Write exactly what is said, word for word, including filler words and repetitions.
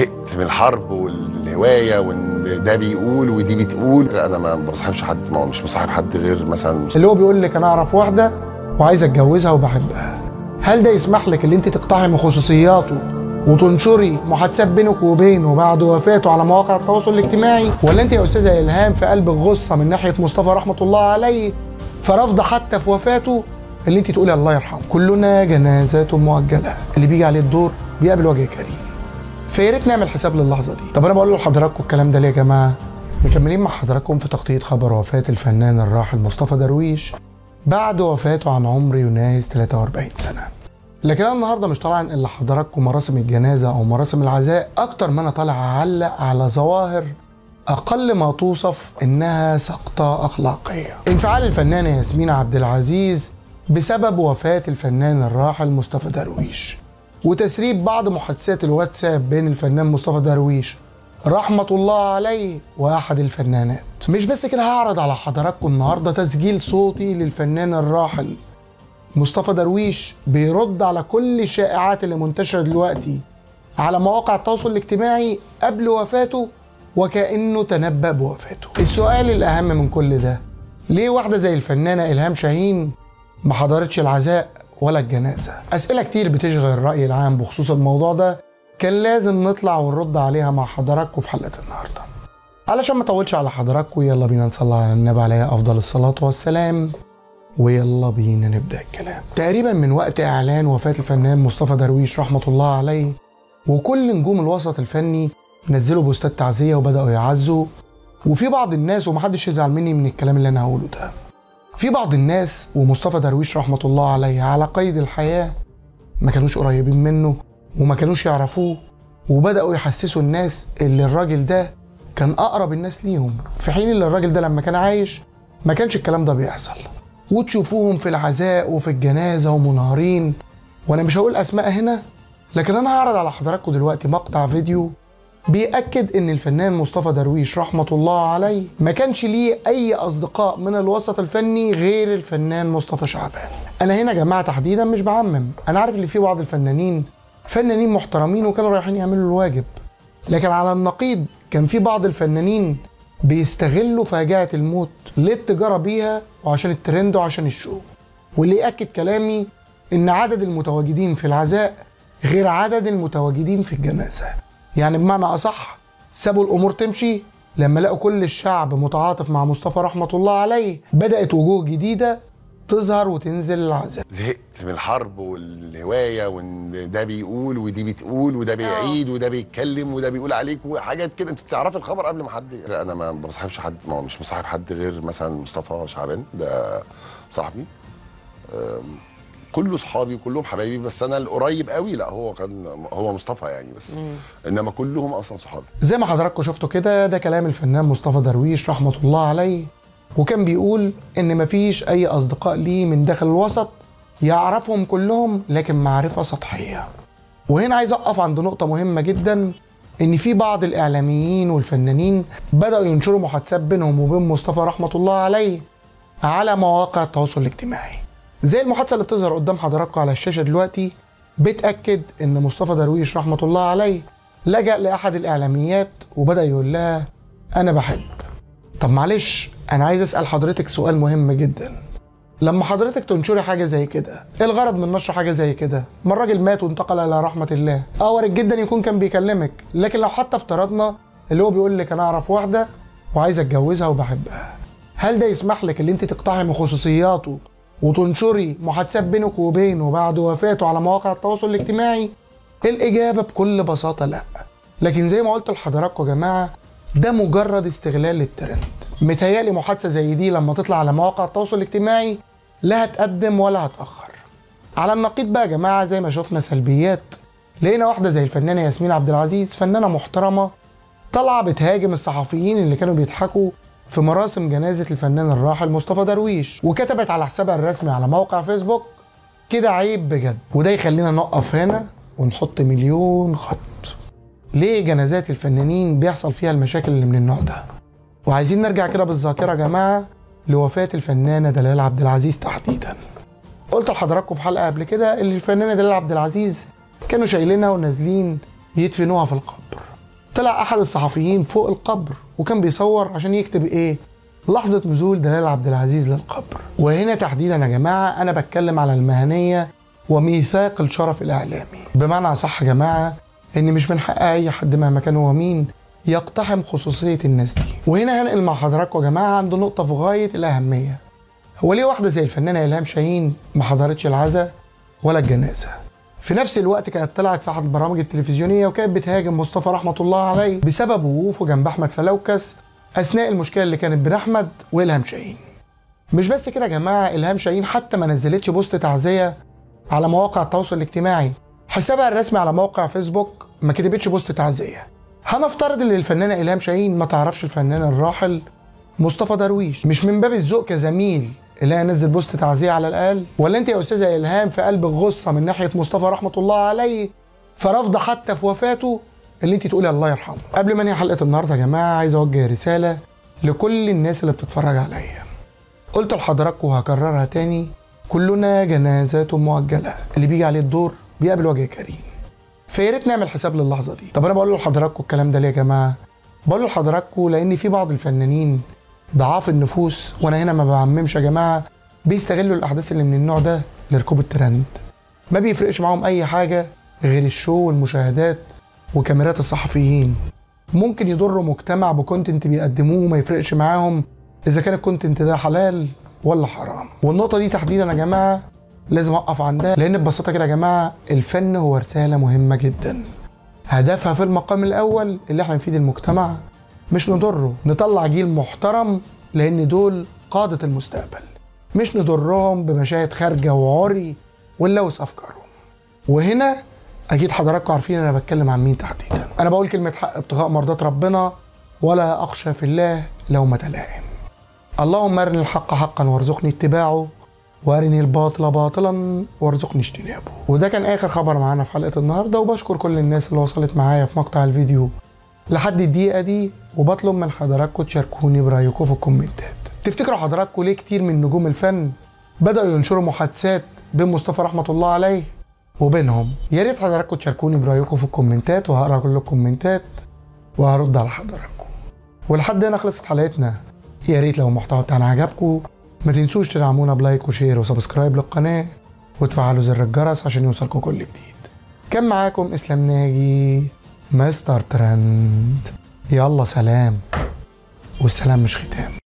زهقت من الحرب والهوايه وان ده بيقول ودي بتقول. لا انا ما بصاحبش حد، ما مش مصاحب حد غير مثلا اللي هو بيقول لك انا اعرف واحده وعايز اتجوزها وبحبها. هل ده يسمح لك ان انت تقتحمي خصوصياته وتنشري محادثات بينك وبينه بعد وفاته على مواقع التواصل الاجتماعي؟ ولا انت يا استاذه الهام في قلب الغصه من ناحيه مصطفى رحمه الله عليه، فرافضه حتى في وفاته اللي انت تقولي الله يرحمه كلنا جنازات مؤجله، اللي بيجي عليه الدور بيقابل وجه كريم. فيا ريت نعمل حساب للحظه دي. طب انا بقول لحضراتكم الكلام ده ليه يا جماعه؟ مكملين مع حضراتكم في تغطيه خبر وفاه الفنان الراحل مصطفى درويش بعد وفاته عن عمر يناهز ثلاثة وأربعين سنه. لكن انا النهارده مش طالع انقل لحضراتكم مراسم الجنازه او مراسم العزاء اكتر ما انا طالع اعلق على ظواهر اقل ما توصف انها سقطه اخلاقيه. انفعال الفنانه ياسمين عبد العزيز بسبب وفاه الفنان الراحل مصطفى درويش، وتسريب بعض محادثات الواتساب بين الفنان مصطفى درويش رحمة الله عليه وأحد الفنانات. مش بس كده، هعرض على حضراتكم النهاردة تسجيل صوتي للفنان الراحل مصطفى درويش بيرد على كل الشائعات اللي منتشرة دلوقتي على مواقع التواصل الاجتماعي قبل وفاته وكأنه تنبأ بوفاته. السؤال الأهم من كل ده، ليه واحدة زي الفنانة إلهام شاهين ما حضرتش العزاء ولا الجنازة؟ أسئلة كتير بتشغل الرأي العام بخصوص الموضوع ده، كان لازم نطلع ونرد عليها مع حضراتكم في حلقة النهاردة. علشان ما اطولش على حضراتكم يلا بينا نصلي على النبي عليه أفضل الصلاة والسلام، ويلا بينا نبدأ الكلام. تقريبا من وقت إعلان وفاة الفنان مصطفى درويش رحمة الله عليه وكل نجوم الوسط الفني نزلوا بوستات تعزية وبدأوا يعزوا، وفي بعض الناس ومحدش يزعل مني من الكلام اللي أنا هقوله ده، في بعض الناس ومصطفى درويش رحمة الله عليه على قيد الحياة ما كانوش قريبين منه وما كانوش يعرفوه، وبدأوا يحسسوا الناس اللي الراجل ده كان أقرب الناس ليهم، في حين اللي الراجل ده لما كان عايش ما كانش الكلام ده بيحصل. وتشوفوهم في العزاء وفي الجنازة ومنهارين، وأنا مش هقول أسماء هنا، لكن أنا هعرض على حضراتكم دلوقتي مقطع فيديو بيأكد إن الفنان مصطفى درويش رحمة الله عليه ما كانش ليه أي أصدقاء من الوسط الفني غير الفنان مصطفى شعبان. أنا هنا يا جماعة تحديدا مش بعمم، أنا عارف إن في بعض الفنانين فنانين محترمين وكانوا رايحين يعملوا الواجب، لكن على النقيض كان في بعض الفنانين بيستغلوا فاجعة الموت للتجارة بيها وعشان الترند وعشان الشو. واللي يأكد كلامي إن عدد المتواجدين في العزاء غير عدد المتواجدين في الجنازة، يعني بمعنى أصح سابوا الأمور تمشي لما لقوا كل الشعب متعاطف مع مصطفى رحمة الله عليه، بدأت وجوه جديدة تظهر وتنزل العزاء. زهقت من الحرب والهواية وان ده بيقول ودي بتقول وده بيعيد وده بيتكلم وده بيقول عليك وحاجات كده انت بتعرفي الخبر قبل ما حد. لا انا ما بصاحبش حد، ما مش مصاحب حد غير مثلا مصطفى شعبان، ده صاحبي، كله صحابي كلهم حبايبي، بس انا القريب قوي لا هو كان هو مصطفى يعني بس، انما كلهم اصلا صحابي. زي ما حضراتكم شفتوا كده ده كلام الفنان مصطفى درويش رحمة الله عليه، وكان بيقول ان مفيش اي اصدقاء ليه من داخل الوسط يعرفهم كلهم لكن معرفه سطحيه. وهنا عايز اقف عند نقطه مهمه جدا، ان في بعض الاعلاميين والفنانين بداوا ينشروا محادثات بينهم وبين مصطفى رحمه الله عليه على مواقع التواصل الاجتماعي، زي المحادثه اللي بتظهر قدام حضراتكم على الشاشه دلوقتي بتاكد ان مصطفى درويش رحمه الله عليه لجأ لاحد الاعلاميات وبدا يقول لها انا بحب. طب معلش أنا عايز أسأل حضرتك سؤال مهم جدا، لما حضرتك تنشري حاجة زي كده إيه الغرض من نشر حاجة زي كده؟ ما الراجل مات وانتقل إلى رحمة الله، أه وارد جدا يكون كان بيكلمك، لكن لو حتى افترضنا اللي هو بيقول لك أنا أعرف واحدة وعايز أتجوزها وبحبها، هل ده يسمح لك إن أنت تقتحمي خصوصياته وتنشري محادثات بينك وبينه بعد وفاته على مواقع التواصل الاجتماعي؟ الإجابة بكل بساطة لأ، لكن زي ما قلت لحضراتكم يا جماعة ده مجرد استغلال للترند. متهيألي محادثة زي دي لما تطلع على مواقع التواصل الاجتماعي لا هتقدم ولا هتأخر. على النقيض بقى يا جماعة زي ما شفنا سلبيات، لقينا واحدة زي الفنانة ياسمين عبد العزيز فنانة محترمة طالعة بتهاجم الصحفيين اللي كانوا بيضحكوا في مراسم جنازة الفنان الراحل مصطفى درويش، وكتبت على حسابها الرسمي على موقع فيسبوك كده عيب بجد. وده يخلينا نقف هنا ونحط مليون خط، ليه جنازات الفنانين بيحصل فيها المشاكل اللي من النوع ده؟ وعايزين نرجع كده بالذاكره يا جماعه لوفاه الفنانه دلال عبدالعزيز تحديدا. قلت لحضراتكم في حلقه قبل كده ان الفنانه دلال عبدالعزيز كانوا شايلينها ونازلين يدفنوها في القبر، طلع احد الصحفيين فوق القبر وكان بيصور عشان يكتب ايه؟ لحظة نزول دلال عبدالعزيز للقبر. وهنا تحديدا يا جماعة انا بتكلم على المهنية وميثاق الشرف الاعلامي، بمعنى صح يا جماعة ان مش من حق اي حد مهما كان هو مين يقتحم خصوصية الناس دي. وهنا هنقل مع حضراتكم يا جماعة عند نقطة في غاية الاهمية، هو ليه واحدة زي الفنانة إلهام شاهين ما حضرتش العزاء ولا الجنازة؟ في نفس الوقت كانت طلعت في احد البرامج التلفزيونيه وكانت بتهاجم مصطفى رحمه الله عليه بسبب وقوفه جنب احمد فلوكس اثناء المشكله اللي كانت بين احمد والهام شاهين. مش بس كده يا جماعه، الهام شاهين حتى ما نزلتش بوست تعزيه على مواقع التواصل الاجتماعي، حسابها الرسمي على موقع فيسبوك ما كتبتش بوست تعزيه. هنفترض ان الفنانه إلهام شاهين ما تعرفش الفنان الراحل مصطفى درويش، مش من باب الذوق كزميل اللي انزل بوست تعزيه على الاقل؟ ولا انت يا استاذه الهام في قلب الغصه من ناحيه مصطفى رحمه الله عليه فرافضه حتى في وفاته اللي انت تقولي الله يرحمه؟ قبل ما انهي حلقه النهارده يا جماعه عايز اوجه رساله لكل الناس اللي بتتفرج عليا. قلت لحضراتكم وهكررها تاني، كلنا جنازات مؤجله، اللي بيجي عليه الدور بيقابل وجه كريم، فيا ريت نعمل حساب للحظه دي. طب انا بقول لحضراتكم الكلام ده ليه يا جماعه؟ بقول لحضراتكم لان في بعض الفنانين ضعاف النفوس، وانا هنا ما بعممش يا جماعه، بيستغلوا الاحداث اللي من النوع ده لركوب الترند، ما بيفرقش معاهم اي حاجه غير الشو والمشاهدات وكاميرات الصحفيين. ممكن يضروا مجتمع بكونتنت بيقدموه وما يفرقش معاهم اذا كان الكونتنت ده حلال ولا حرام. والنقطه دي تحديدا يا جماعه لازم اوقف عندها، لان ببساطه كده يا جماعه الفن هو رساله مهمه جدا، هدفها في المقام الاول اللي احنا نفيد المجتمع مش نضره، نطلع جيل محترم لأن دول قادة المستقبل، مش نضرهم بمشاهد خارجة وعري ونلوث أفكارهم. وهنا أكيد حضراتكم عارفين أنا بتكلم عن مين تحديدا، أنا بقول كلمة حق ابتغاء مرضات ربنا ولا أخشى في الله لومة لائم. اللهم أرني الحق حقا وارزقني اتباعه، وأرني الباطل باطلا وارزقني اجتنابه. وده كان آخر خبر معانا في حلقة النهاردة، وبشكر كل الناس اللي وصلت معايا في مقطع الفيديو لحد الدقيقة دي، وبطلب من حضراتكم تشاركوني برأيكم في الكومنتات. تفتكروا حضراتكم ليه كتير من نجوم الفن بدأوا ينشروا محادثات بين مصطفى رحمة الله عليه وبينهم؟ يا ريت حضراتكم تشاركوني برأيكم في الكومنتات، وهقرا كل الكومنتات وهرد على حضراتكم. ولحد هنا خلصت حلقتنا، يا ريت لو المحتوى بتاعنا عجبكم ما تنسوش تدعمونا بلايك وشير وسبسكرايب للقناة وتفعلوا زر الجرس عشان يوصلكم كل جديد. كان معاكم اسلام ناجي مستر ترند، يلا سلام، والسلام مش ختام.